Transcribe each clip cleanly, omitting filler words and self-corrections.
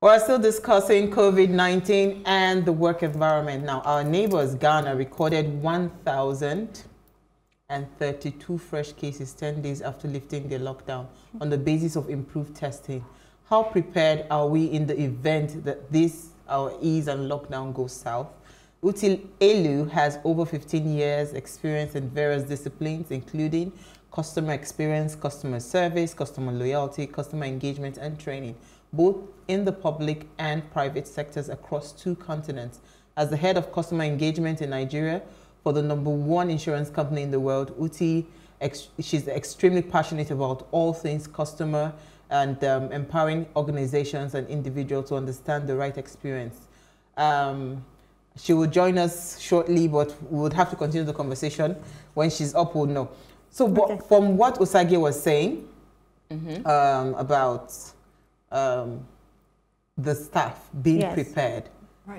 We're still discussing COVID-19 and the work environment. Now, our neighbors, Ghana, recorded 1,032 fresh cases 10 days after lifting their lockdown on the basis of improved testing. How prepared are we in the event that this, our ease and lockdown, goes south? Uti Ellu has over 15 years experience in various disciplines, including customer experience, customer service, customer loyalty, customer engagement, and training, both in the public and private sectors across two continents. As the head of customer engagement in Nigeria for the #1 insurance company in the world, Uti, she's extremely passionate about all things customer and empowering organizations and individuals to understand the right experience. She will join us shortly, but we would have to continue the conversation when she's up or no. So okay. From what Osage was saying about the staff being prepared,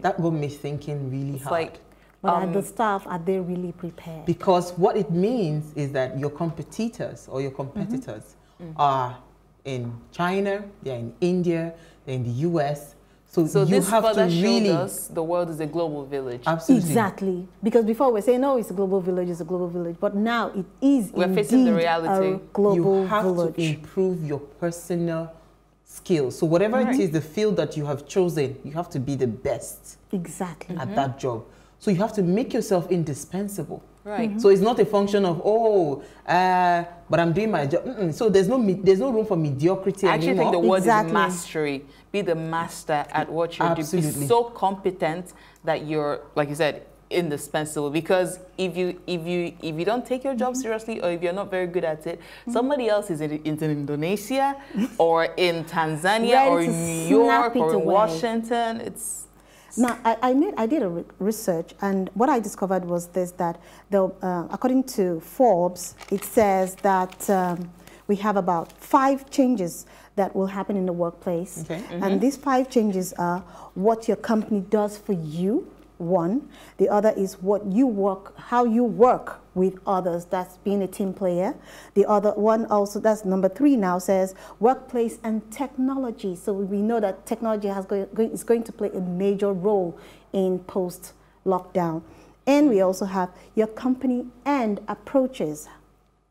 that got me thinking really hard. Like, but are the staff, are they really prepared? Because what it means is that your competitors or your competitors are in China, they're in India, they're in the US. So you this have to really us the world is a global village. Absolutely. Exactly. Because before we say no, it's a global village, it's a global village. But now it is we're facing the reality. You have to improve your personal skills. So whatever it is, the field that you have chosen, you have to be the best. Exactly. At that job. So you have to make yourself indispensable. Right. So it's not a function of, oh, but I'm doing my job. So there's no room for mediocrity anymore. I actually think the word is mastery. Be the master at what you're doing. Be so competent that you're, like you said, indispensable. Because if you don't take your job seriously, or if you're not very good at it, somebody else is in Indonesia or in Tanzania or in New York or in Washington. It's... Now, I did a research, and what I discovered was this, that according to Forbes, it says that we have about 5 changes that will happen in the workplace. Okay. And these 5 changes are what your company does for you, 1. The other is how you work with others, that's being a team player. The other one also, that's #3 now, says workplace and technology. So we know that technology is going to play a major role in post-lockdown. And we also have your company and approaches.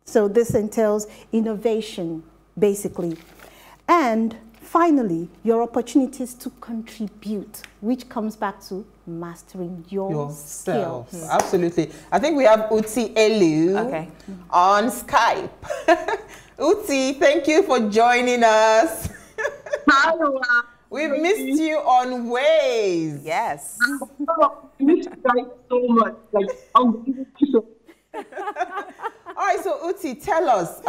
So this entails innovation, basically. And finally, your opportunities to contribute, which comes back to mastering yourself. Skills. Absolutely. I think we have Uti Ellu on Skype. Uti, thank you for joining us. Hello. We missed you on WAYS. Yes. I missed you guys so much. Like, all right, so Uti, tell us,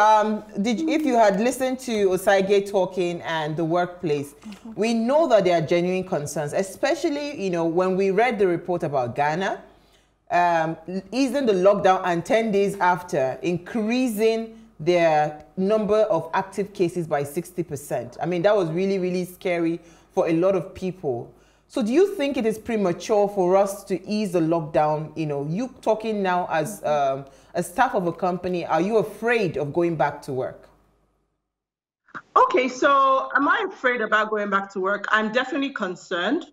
if you had listened to Osage talking and the workplace, we know that there are genuine concerns, especially, you know, when we read the report about Ghana, easing the lockdown and 10 days after, increasing their number of active cases by 60%. I mean, that was really, really scary for a lot of people. So do you think it is premature for us to ease the lockdown? You know, you talking now as a staff of a company, are you afraid of going back to work? Okay, so am I afraid about going back to work? I'm definitely concerned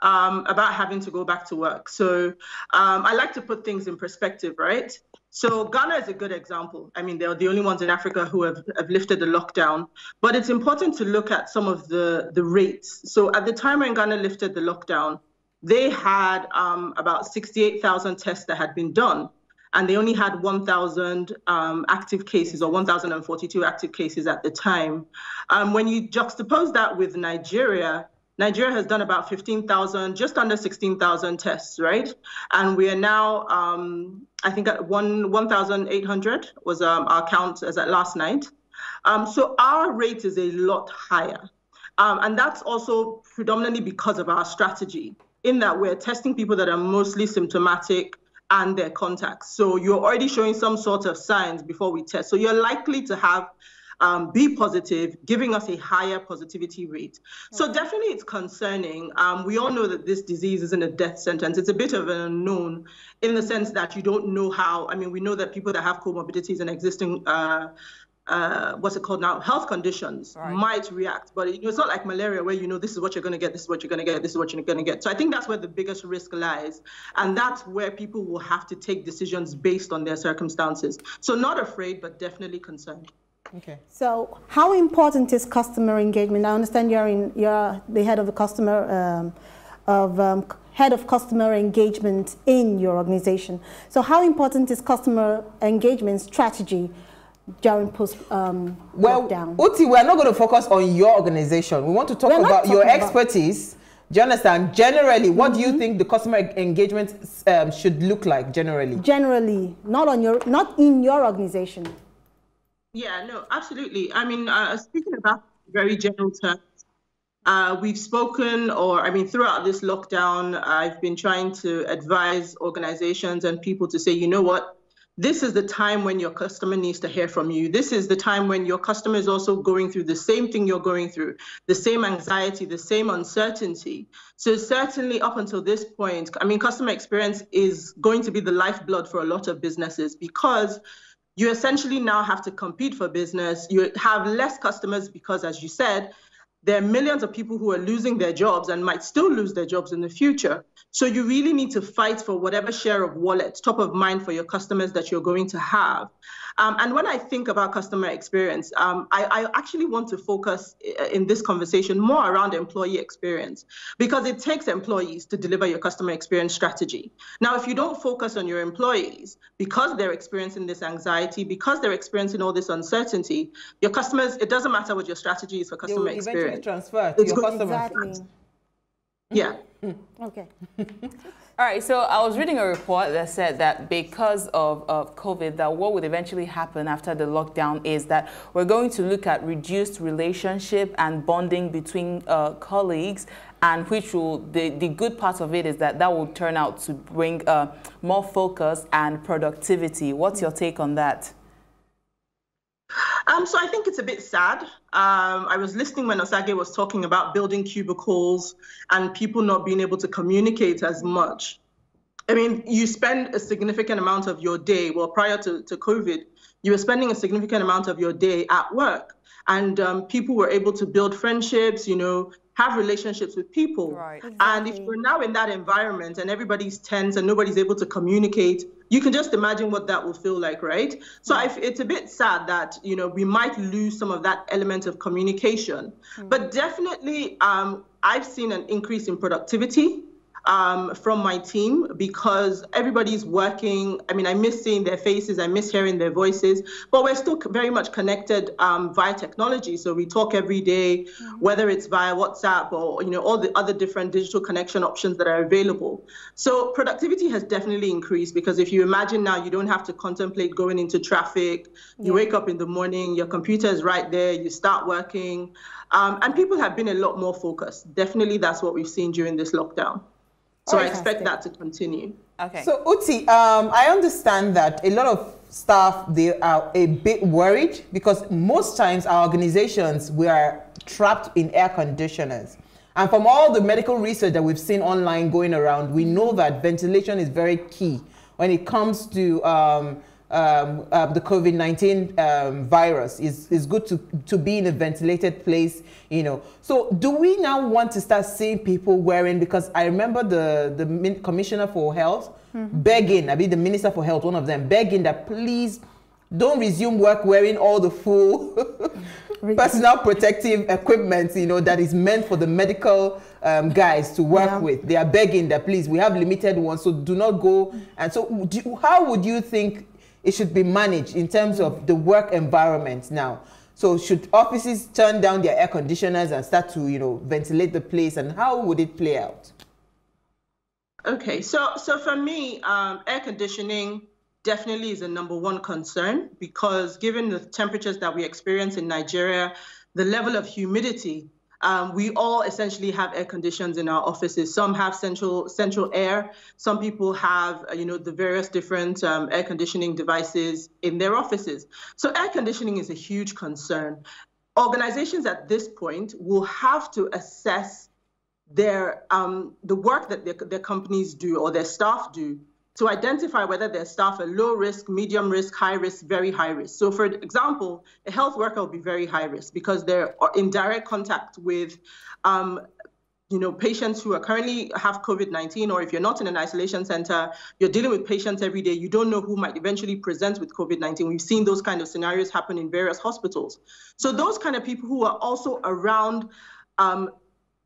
about having to go back to work. So I like to put things in perspective, right? So Ghana is a good example. I mean, they're the only ones in Africa who have lifted the lockdown. But it's important to look at some of the rates. So at the time when Ghana lifted the lockdown, they had about 68,000 tests that had been done. And they only had 1,000 active cases, or 1,042 active cases at the time. When you juxtapose that with Nigeria, Nigeria has done about 15,000, just under 16,000 tests, right? And we are now, I think, at 1,800 was our count as at last night. So our rate is a lot higher. And that's also predominantly because of our strategy, in that we're testing people that are mostly symptomatic and their contacts. So you're already showing some sort of signs before we test. So you're likely to have B positive, giving us a higher positivity rate. So definitely it's concerning. We all know that this disease isn't a death sentence. It's a bit of an unknown in the sense that you don't know how. I mean, we know that people that have comorbidities and existing health conditions might react. But it's not like malaria where this is what you're going to get, this is what you're going to get, this is what you're going to get. So I think that's where the biggest risk lies. And that's where people will have to take decisions based on their circumstances. So not afraid, but definitely concerned. Okay. So how important is customer engagement? I understand you're the head of the customer engagement in your organization. So how important is customer engagement strategy during post lockdown? Well, Uti, we are not going to focus on your organization. We want to talk about your expertise. Do you understand? Generally, what do you think the customer engagement should look like generally? Generally, not in your organization. Yeah, no, absolutely. I mean, speaking about very general terms, we've spoken, throughout this lockdown, I've been trying to advise organizations and people to say, you know what? This is the time when your customer needs to hear from you. This is the time when your customer is also going through the same thing you're going through, the same anxiety, the same uncertainty. So certainly up until this point, I mean, customer experience is going to be the lifeblood for a lot of businesses, because you essentially now have to compete for business. You have less customers because, as you said, there are millions of people who are losing their jobs and might still lose their jobs in the future. So you really need to fight for whatever share of wallet, top of mind for your customers that you're going to have. And when I think about customer experience, I actually want to focus in this conversation more around employee experience, because it takes employees to deliver your customer experience strategy. Now, if you don't focus on your employees, because they're experiencing this anxiety, because they're experiencing all this uncertainty, your customers, it doesn't matter what your strategy is for customer experience. Transfer to your customers. Exactly. Yeah. Okay. All right. So I was reading a report that said that because of COVID, that what would eventually happen after the lockdown is that we're going to look at reduced relationship and bonding between colleagues, and which will, the good part of it is that will turn out to bring more focus and productivity. What's your take on that? So I think it's a bit sad. I was listening when Osage was talking about building cubicles and people not being able to communicate as much. I mean, you spend a significant amount of your day, well, prior to COVID, you were spending a significant amount of your day at work. And people were able to build friendships, have relationships with people. Right. Exactly. And if you're now in that environment and everybody's tense and nobody's able to communicate, you can just imagine what that will feel like, right? So it's a bit sad that, we might lose some of that element of communication. But definitely, I've seen an increase in productivity from my team, because everybody's working. I mean, I miss seeing their faces, I miss hearing their voices, but we're still very much connected via technology. So we talk every day, whether it's via WhatsApp or, all the other different digital connection options that are available. So productivity has definitely increased, because if you imagine now, you don't have to contemplate going into traffic. You wake up in the morning, your computer is right there, you start working. And people have been a lot more focused. Definitely, that's what we've seen during this lockdown. So I expect that to continue. Okay. So Uti, I understand that a lot of staff, they are a bit worried, because most times our organizations, we are trapped in air conditioners. And from all the medical research that we've seen online going around, we know that ventilation is very key when it comes to the COVID-19 virus. It's good to be in a ventilated place, So do we now want to start seeing people wearing, because I remember the Commissioner for Health begging, I mean the Minister for Health, one of them, begging that please don't resume work wearing all the full personal protective equipment, that is meant for the medical guys to work with. They are begging that please, we have limited ones, so do not go. And so how would you think it should be managed in terms of the work environment now? So should offices turn down their air conditioners and start to, ventilate the place, and how would it play out? Okay, so for me, air conditioning definitely is a #1 concern, because given the temperatures that we experience in Nigeria, the level of humidity, we all essentially have air conditions in our offices. Some have central air. Some people have, the various different air conditioning devices in their offices. So air conditioning is a huge concern. Organizations at this point will have to assess the work that their companies do or their staff do to identify whether their staff are low risk, medium risk, high risk, very high risk. So for example, a health worker will be very high risk because they're in direct contact with patients who are currently have COVID-19, or if you're not in an isolation center, you're dealing with patients every day. You don't know who might eventually present with COVID-19. We've seen those kind of scenarios happen in various hospitals. So those kind of people who are also around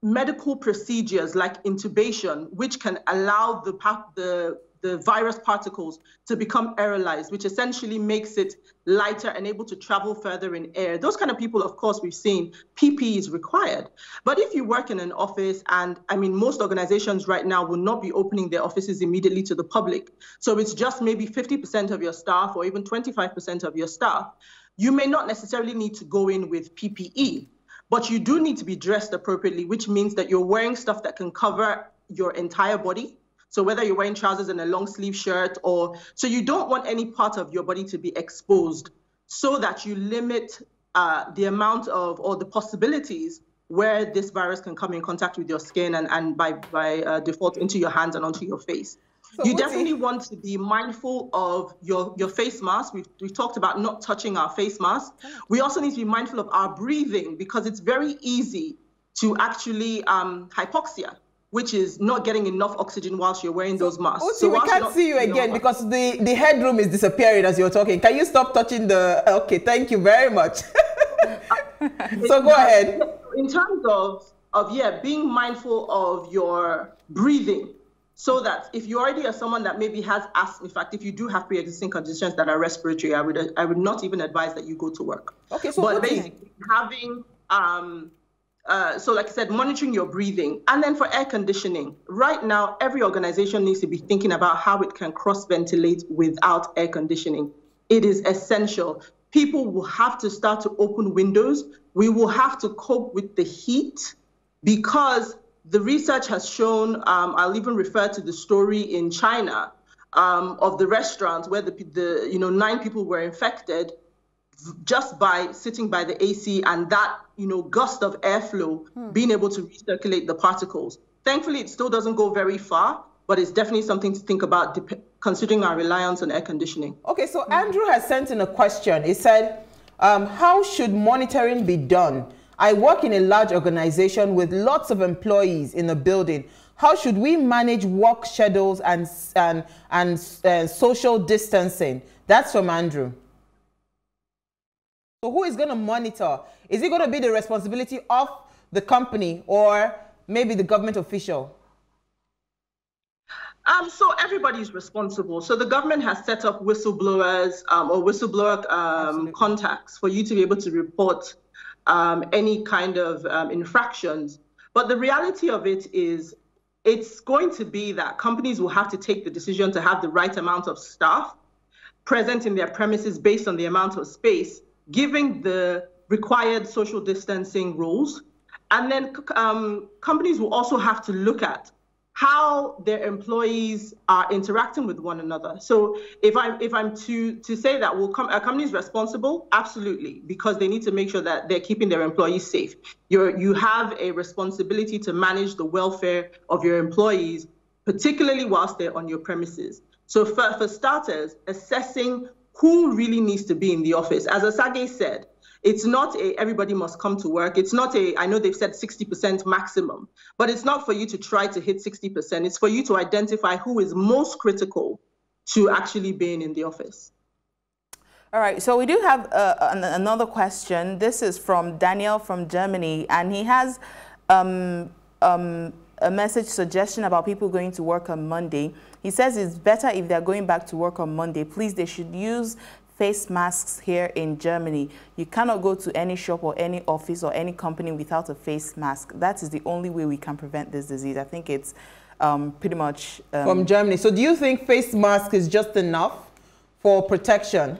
medical procedures like intubation, which can allow the virus particles to become aerolized, which essentially makes it lighter and able to travel further in air. Those kind of people, of course, we've seen PPE is required. But if you work in an office, and I mean, most organizations right now will not be opening their offices immediately to the public. So it's just maybe 50% of your staff or even 25% of your staff. You may not necessarily need to go in with PPE, but you do need to be dressed appropriately, which means that you're wearing stuff that can cover your entire body. So whether you're wearing trousers and a long sleeve shirt, or so you don't want any part of your body to be exposed, so that you limit the amount of or the possibilities where this virus can come in contact with your skin and by default into your hands and onto your face. So you definitely want to be mindful of your face mask. We've talked about not touching our face mask. We also need to be mindful of our breathing, because it's very easy to actually hypoxia, which is not getting enough oxygen whilst you're wearing those masks. Uti, so we can't see you again because the headroom is disappearing as you're talking. Can you stop touching the... Okay, thank you very much. So go ahead. In terms of being mindful of your breathing, so that if you already are someone that maybe has asthma, in fact, if you do have pre-existing conditions that are respiratory, I would not even advise that you go to work. Okay, so but basically having... So like I said, monitoring your breathing. And then for air conditioning, right now, every organization needs to be thinking about how it can cross-ventilate without air conditioning. It is essential. People will have to start to open windows. We will have to cope with the heat, because the research has shown, I'll even refer to the story in China of the restaurant where the 9 people were infected just by sitting by the AC, and that gust of airflow being able to recirculate the particles. Thankfully, it still doesn't go very far, but it's definitely something to think about considering our reliance on air conditioning. Okay, so Andrew has sent in a question. He said, how should monitoring be done? I work in a large organization with lots of employees in a building. How should we manage work schedules and social distancing? That's from Andrew. So who is going to monitor? Is it going to be the responsibility of the company or maybe the government official? So everybody's responsible. So the government has set up whistleblowers or whistleblower contacts for you to be able to report any kind of infractions. But the reality of it is it's going to be that companies will have to take the decision to have the right amount of staff present in their premises based on the amount of space, giving the required social distancing rules. And then companies will also have to look at how their employees are interacting with one another. So if I'm to say that a company's responsible, absolutely, because they need to make sure that they're keeping their employees safe. You have a responsibility to manage the welfare of your employees, particularly whilst they're on your premises. So for starters, assessing who really needs to be in the office. As Osage said, it's not a everybody must come to work. It's not a, I know they've said 60% maximum, but it's not for you to try to hit 60%. It's for you to identify who is most critical to actually being in the office. All right, so we do have another question. This is from Daniel from Germany, and he has a message suggestion about people going to work on Monday. He says it's better if they're going back to work on Monday. Please, they should use face masks here in Germany. You cannot go to any shop or any office or any company without a face mask. That is the only way we can prevent this disease. I think it's pretty much... from Germany. So do you think face mask is just enough for protection?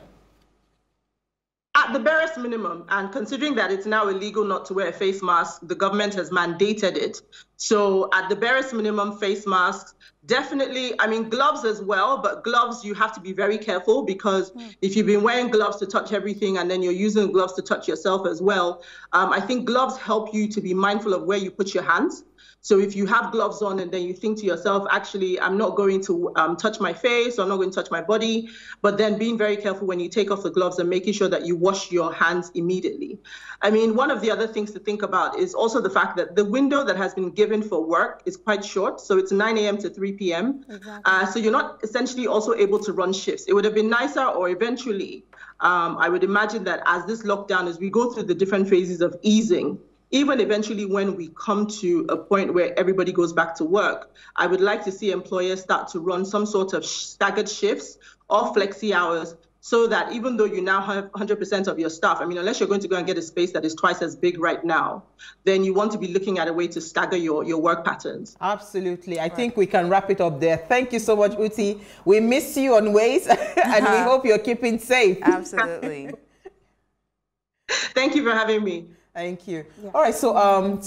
At the barest minimum, and considering that it's now illegal not to wear a face mask, the government has mandated it. So at the barest minimum, face masks, definitely, I mean, gloves as well, but gloves, you have to be very careful, because if you've been wearing gloves to touch everything and then you're using gloves to touch yourself as well, I think gloves help you to be mindful of where you put your hands. So if you have gloves on and then you think to yourself, actually, I'm not going to touch my face, or I'm not going to touch my body, but then being very careful when you take off the gloves and making sure that you wash your hands immediately. I mean, one of the other things to think about is also the fact that the window that has been given for work is quite short. So it's 9 a.m. to 3 p.m. Exactly. So you're not essentially also able to run shifts. It would have been nicer, or eventually, I would imagine that as this lockdown, as we go through the different phases of easing, even eventually when we come to a point where everybody goes back to work, I would like to see employers start to run some sort of staggered shifts or flexi hours, so that even though you now have 100% of your staff, I mean, unless you're going to go and get a space that is twice as big right now, then you want to be looking at a way to stagger your work patterns. Absolutely. I think we can wrap it up there. Thank you so much, Uti. We miss you on WAYS, and we hope you're keeping safe. Absolutely. Thank you for having me. Thank you. Yeah. All right, so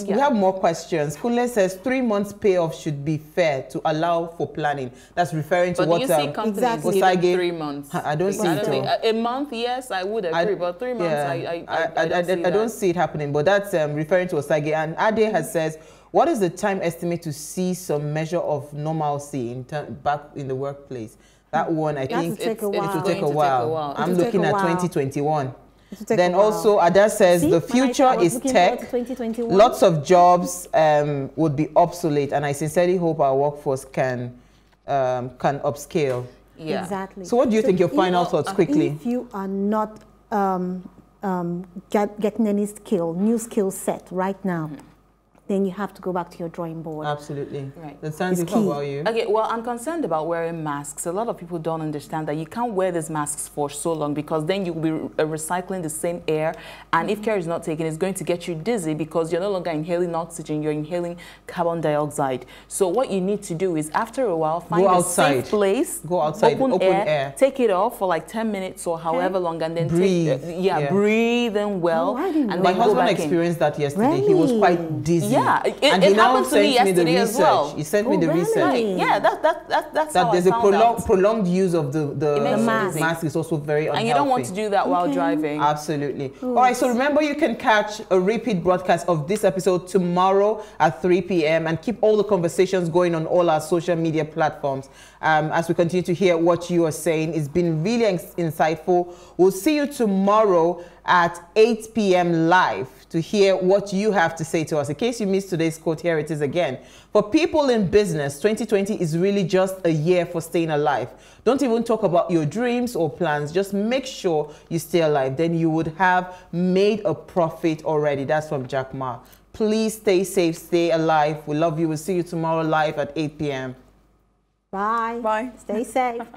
we have more questions. Kunle says 3 months payoff should be fair to allow for planning. That's referring to what companies need 3 months. I don't see it. A month, yes, I would agree, but 3 months, I don't see it happening. But that's referring to Osage. And Ade has says, what is the time estimate to see some measure of normalcy back in the workplace? That one, I think it will take a while. I'm looking at 2021. Then also, Ada says, the future is tech. Lots of jobs would be obsolete, and I sincerely hope our workforce can upscale. Yeah. Exactly. So what do you think? Your final thoughts quickly. If you are not getting any new skill set right now, then you have to go back to your drawing board. Absolutely. Right. That sounds good. How about you? Okay, well, I'm concerned about wearing masks. A lot of people don't understand that you can't wear these masks for so long, because then you'll be recycling the same air, and if care is not taken, it's going to get you dizzy, because you're no longer inhaling oxygen, you're inhaling carbon dioxide. So what you need to do is, after a while, find a safe place, go outside, open air, take it off for like 10 minutes or however long, and then breathe. Breathe in well. My husband experienced that yesterday. Really? He was quite dizzy. Yeah, and he now sent me the research. He sent me the research. Yeah, that's how I found out. That there's a prolonged use of the mask is also very unhealthy. And you don't want to do that while driving. Absolutely. All right, so remember, you can catch a repeat broadcast of this episode tomorrow at 3 p.m. and keep all the conversations going on all our social media platforms as we continue to hear what you are saying. It's been really insightful. We'll see you tomorrow at 8 p.m. live to hear what you have to say to us. In case you missed today's quote, here it is again. For people in business, 2020 is really just a year for staying alive. Don't even talk about your dreams or plans. Just make sure you stay alive. Then you would have made a profit already. That's from Jack Ma. Please stay safe, stay alive. We love you. We'll see you tomorrow live at 8 p.m. Bye. Bye. Stay safe.